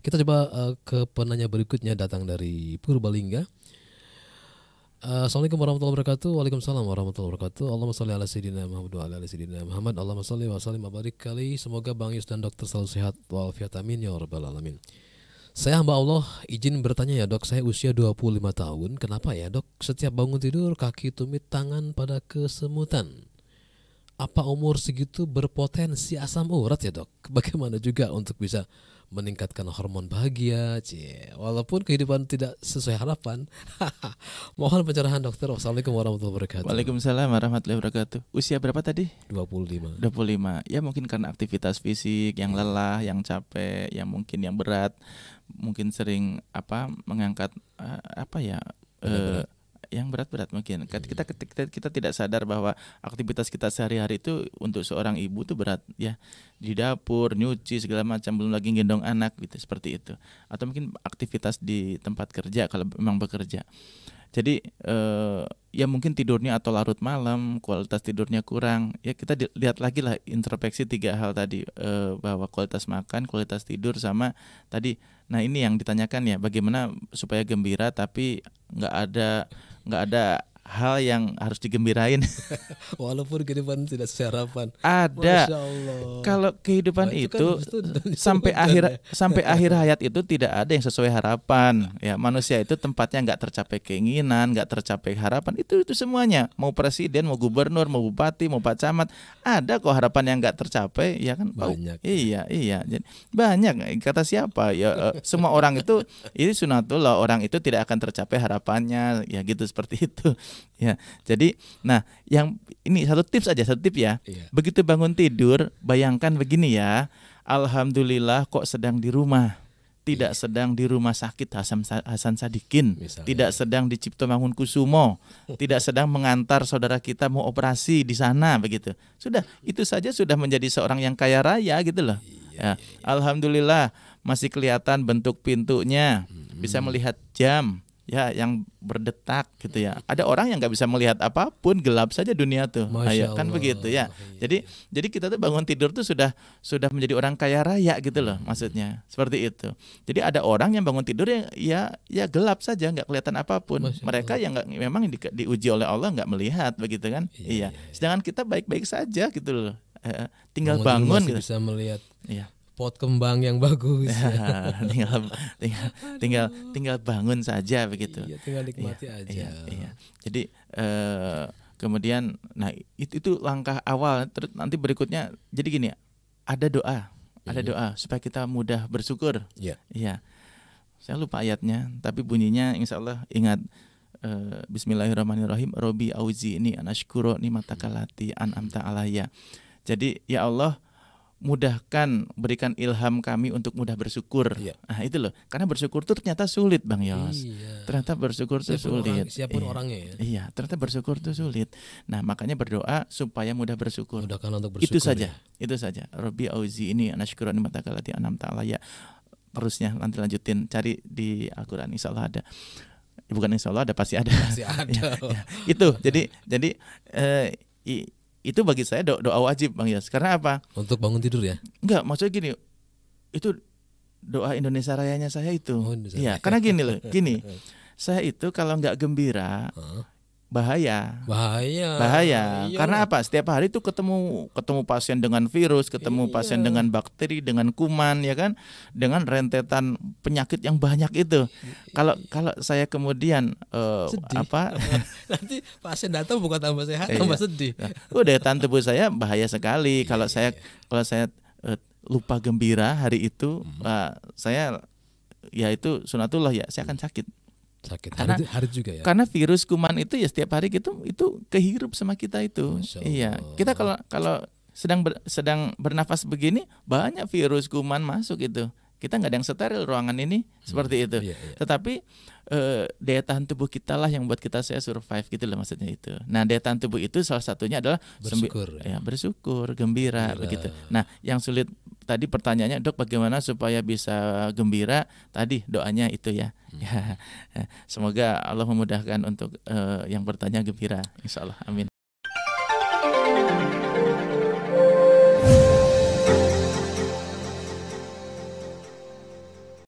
Kita coba ke penanya berikutnya, datang dari Purbalingga. Assalamualaikum warahmatullahi wabarakatuh. Waalaikumsalam warahmatullahi wabarakatuh. Allahumma sholli ala sayyidina Muhammad wa ala ali sayyidina Muhammad. Allahumma sholli wa sallim wa barik alaihi. Semoga Bang Yus dan dokter selalu sehat walafiat, amin ya rabbal alamin. Saya hamba Allah, izin bertanya ya dok, saya usia 25 tahun. Kenapa ya dok, setiap bangun tidur kaki, tumit, tangan pada kesemutan? Apa umur segitu berpotensi asam urat ya dok? Bagaimana juga untuk bisa meningkatkan hormon bahagia, cie, walaupun kehidupan tidak sesuai harapan. Mohon pencerahan dokter. Wassalamualaikum warahmatullahi wabarakatuh. Waalaikumsalam warahmatullahi wabarakatuh. Usia berapa tadi? 25. 25. Ya mungkin karena aktivitas fisik yang lelah, yang capek, yang mungkin yang berat, mungkin sering mengangkat yang berat-berat mungkin. Kita tidak sadar bahwa aktivitas kita sehari-hari itu untuk seorang ibu itu berat ya, di dapur, nyuci segala macam, belum lagi gendong anak gitu, seperti itu. Atau mungkin aktivitas di tempat kerja kalau memang bekerja. Jadi ya mungkin tidurnya atau larut malam, kualitas tidurnya kurang. Ya kita lihat lagi lah, introspeksi 3 hal tadi, bahwa kualitas makan, kualitas tidur, sama tadi. Nah ini yang ditanyakan ya, bagaimana supaya gembira tapi nggak ada hal yang harus digembirain. Walaupun kehidupan tidak seharapan. Ada. Kalau kehidupan itu sampai akhir akhir hayat itu tidak ada yang sesuai harapan. Ya, manusia itu tempatnya nggak tercapai keinginan, nggak tercapai harapan. Itu semuanya. Mau presiden, mau gubernur, mau bupati, mau pak camat, ada kok harapan yang nggak tercapai. Ya kan? Banyak. Iya. Jadi, banyak. Kata siapa? Ya semua orang itu ini sunatullah, orang itu tidak akan tercapai harapannya. Ya gitu, seperti itu. Ya, jadi nah yang ini satu tips ya. Iya. Begitu bangun tidur bayangkan begini ya, alhamdulillah kok sedang di rumah, tidak sedang di rumah sakit Hasan Sadikin, misalnya. Tidak sedang di Cipto Mangunkusumo, tidak sedang mengantar saudara kita mau operasi di sana begitu. Sudah itu saja sudah menjadi seorang yang kaya raya gitu loh. Iya. Alhamdulillah masih kelihatan bentuk pintunya, bisa melihat jam. Ya, yang berdetak gitu ya. Ada orang yang nggak bisa melihat apapun, gelap saja dunia tuh. Ayo, kan begitu ya. Jadi kita tuh bangun tidur tuh sudah menjadi orang kaya raya gitu loh, maksudnya seperti itu. Jadi ada orang yang bangun tidur yang ya gelap saja, nggak kelihatan apapun. Mereka yang memang diuji oleh Allah nggak melihat begitu kan? Iya. Sedangkan kita baik-baik saja gitu loh. Tinggal bangun gitu. Bisa melihat. Iya. Pot kembang yang bagus. Ya, tinggal bangun saja begitu. Iya, tinggal nikmati aja. Iya. Jadi kemudian nah itu langkah awal. Terus nanti berikutnya jadi gini, ada doa supaya kita mudah bersyukur. Iya. Saya lupa ayatnya, tapi bunyinya insya Allah ingat. Bismillahirrahmanirrahim. Robi auzi'ni an ashkura nimatakalati an'amta alayya. Jadi ya Allah, mudahkan, berikan ilham kami untuk mudah bersyukur. Iya. Nah itu loh, karena bersyukur itu ternyata sulit Bang Yos. Iya. Ternyata bersyukur itu sulit. Siapun orangnya ya. Iya, ternyata bersyukur itu sulit. Nah makanya berdoa supaya mudah bersyukur. Mudahkan untuk bersyukur. Itu saja, ya. Itu saja. Rabbi auzi ini anashkura nimata kalati anam ta'ala ya. Terusnya nanti lanjutin cari di Al-Quran, insya Allah ada. Bukan insya Allah ada, pasti ada. Pasti ada. Ya. Itu jadi itu bagi saya doa wajib Bang Yas. Karena apa? Untuk bangun tidur ya? Enggak, maksudnya gini, itu doa Indonesia Rayanya saya itu. Oh, iya, karena gini loh, gini. Saya itu kalau nggak gembira, bahaya. Karena apa? Setiap hari itu ketemu pasien dengan virus, ketemu pasien dengan bakteri, dengan kuman, ya kan? Dengan rentetan penyakit yang banyak itu. Kalau saya kemudian sedih. Nanti pasien datang bukan tambah sehat, tambah sedih. Daya tahan tubuh saya bahaya sekali. Kalau saya lupa gembira hari itu, saya ya itu sunatullah ya, saya akan sakit karena, hari juga ya. Karena virus kuman itu ya setiap hari gitu itu kehirup sama kita itu. Iya. Kita kalau sedang bernafas begini banyak virus kuman masuk itu. Kita nggak ada yang steril ruangan ini, seperti itu. Iya. Tetapi daya tahan tubuh kita lah yang buat kita survive gitu loh, maksudnya itu. Nah daya tahan tubuh itu salah satunya adalah bersyukur, gembira begitu. Nah yang sulit tadi pertanyaannya dok, bagaimana supaya bisa gembira? Tadi doanya itu ya. Ya semoga Allah memudahkan untuk yang bertanya gembira, insya Allah, amin.